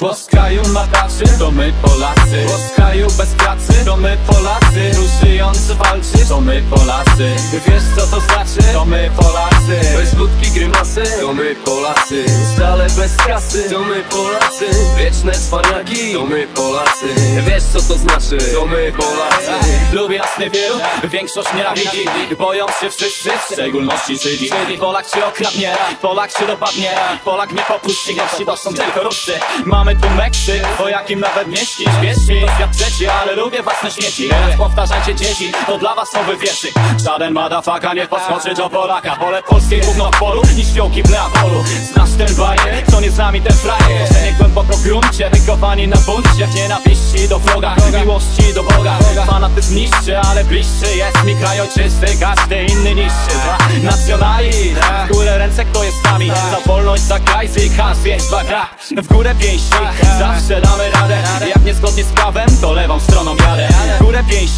Bo z kraju mataczy, to my Polacy. Bo z kraju bez pracy, to my Polacy. Ruszyjący walczy, to my Polacy. Wiesz co to znaczy? To my Polacy. Bez ludki grymasy, to my Polacy. Stale bez kasy, to my Polacy. Wieczne cwaniaki, to my Polacy. Wiesz co to znaczy? To my Polacy. Lub jasny wielu, większość nienawidzi. Boją się wszyscy, w szczególności Żydzi. Polak się okradnie, Polak się dopadnie, Polak nie popuści, gości to są tylko Ruscy. Mamy tu Meksyk, o jakim nawet nie śnić. Wiesz mi, to świat trzeci, ale lubię własne śmieci. Teraz powtarzajcie dzieci, to dla was nowy wierszyk. Żaden madafaka nie podskoczy do Polaka. Pole polskiej gówno w polu, niż fiołki w Neapolu. Znasz ten bajer, co nie z nami ten frajer. Nie głęboko w gruncie, wykopani na buncie. W nienawiści do wroga, miłości do Boga. Fanatyzm niszczy, ale bliższy jest mi kraj ojczysty, każdy inny niższy. Dla nacjonalizm, w górę ręce, kto jest z nami. Za wolność, za kajzy i has, wieś, dwa krak. W górę pięści, zawsze damy radę. Jak niezgodnie z prawem, to lewą stroną jadę. W górę pięści,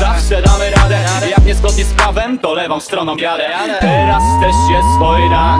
zawsze damy radę. Jak niezgodnie z prawem, to lewą stroną jadę. Teraz też jest wojna.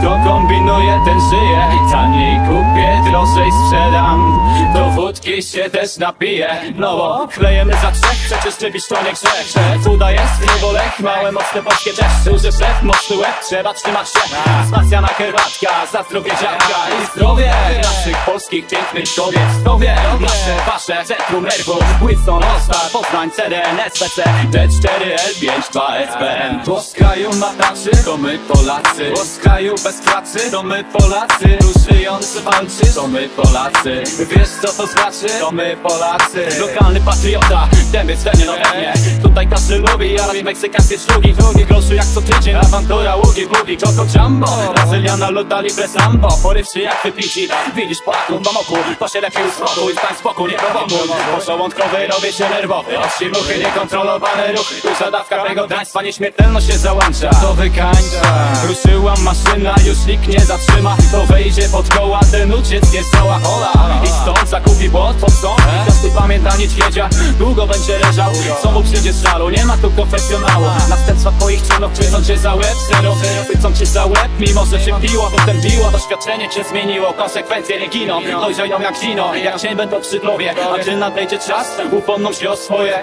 Kto kombinuje, ten żyje. Taniej kupię, drożej sprzedam. Do wódki się też napiję. No bo chlejemy za trzech, przecież czybić to nie grzech. Cuda jest w niewolech, małe mocne polskie też. Duży szef, mocny łeb, trzeba trzymać się. Spacjana herbatka, za zdrowie dziadka. I zdrowie naszych polskich pięknych kobiet. Zdrowie nasze, wasze, centrum nerwów. Wilson, Ostar, Poznań, CDN, SPC D4, L5, 2SPN. Bo z kraju mataczy, to my Polacy. Bo z kraju bez pracy, to my Polacy. Ruszyjący walczy, to my Polacy. Wiesz co to znaczy? To my Polacy. Lokalny patriota, DęBiec we mnie notnie. Tutaj każdy lubi, a robi meksykańskie szlugi. Drugi groszy jak co tydzień, awantura, ługi, bugi, koko jumbo. Brazyliana, loda, libre sambo. Porywszy jak wypici, widzisz Polaków w moku. To się lepiej uspokój, stań spokój, nie prowokuj. Pożołądkowy robię się nerwowy. Ości ruchy, niekontrolowane ruchy. Duża dawka tego draństwa, nieśmiertelność się załącza. To wykańcza. Ruszyła maszyna, już nikt nie zatrzyma. To wejdzie pod koła, ten uciec nie zdoła. Hola, i stąd zakupi błąd pod sąd. Każdy pamięta niedźwiedzia, długo będzie leżał. Co mu przyjdzie z żalu, nie ma tu konfesjonału. Następstwa twoich czynów chwycą cię za łeb, zero. Chwycą cię za łeb, mimo że się piło, potem biło. Doświadczenie cię zmieniło, konsekwencje nie giną. Dojrzeją jak zino, jak cień będą przy głowie. A gdy nadejdzie czas, upomną się o swoje.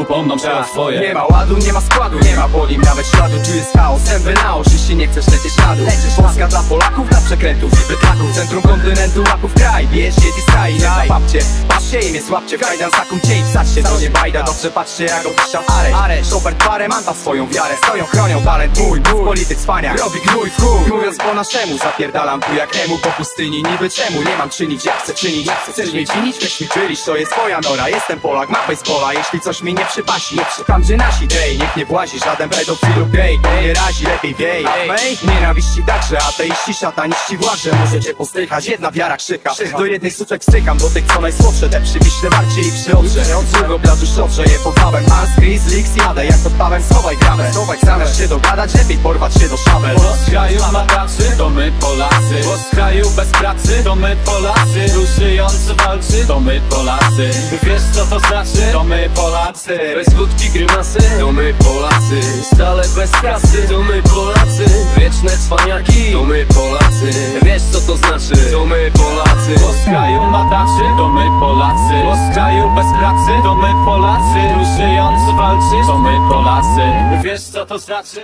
Upomną się o swoje. Nie ma ładu, nie ma składu, nie ma boli, nawet śladu. Tu jest chaos, zęby na oczy, jeśli nie chcesz lecieć na dół. Polska dla Polaków, dla przekrętów, bydlaków. Centrum kontynentu, łaków kraj, bierz dzieci z kraj. Zapapcie, patrzcie imię, słabcie, w kajdan zakum cień. Wsadźcie, to nie bajda, dobrze patrzcie jak opuszczam areszt. Robert parę manta swoją wiarę, stoją, chronią talent mój, mój polityk spania, robi gnój w chuj. Mówiąc po naszemu, zapierdalam tu jak emu. Po pustyni niby czemu, nie mam czynić, ja chcę czynić. Chcesz mnie winić, myś mi byliś, to jest moja nora. Jestem Polak, mapę z pola, jeśli coś mi nie przypasi. Nie przytam, że nasi dej, niech nie błazi, żaden pedofil lub gej. Nie razi, lepiej wiej, hej, nienawiści także. Ateiści, szataniści, władze, możecie postrychać. Jedna wiara krzyka, do jednych suczek wstykam. Do tych co najsłodsze, te przywiśle bardziej i przyotrze. Drugą plażu szorze, je powałem. Hans, Chris, Lix, jadę, jak podpałem. Schowaj grabę, zamiast się dogadać, lepiej porwać się do szabel. Bo z kraju mataczy, to my Polacy. Bo z kraju bez pracy, to my Polacy. Ruszyjący walczy, to my Polacy. Wiesz co to znaczy? To my Polacy. Bez ludki grymasy, to my Polacy. Stale bez kasy, to my Polacy. Wieczne cwaniaki, to my Polacy. Wiesz co to znaczy? To my Polacy. Bo z kraju mataczy, to my Polacy. Bo z kraju bez pracy, to my Polacy. Ruszyjący walczy, to my Polacy. Wiesz co to znaczy?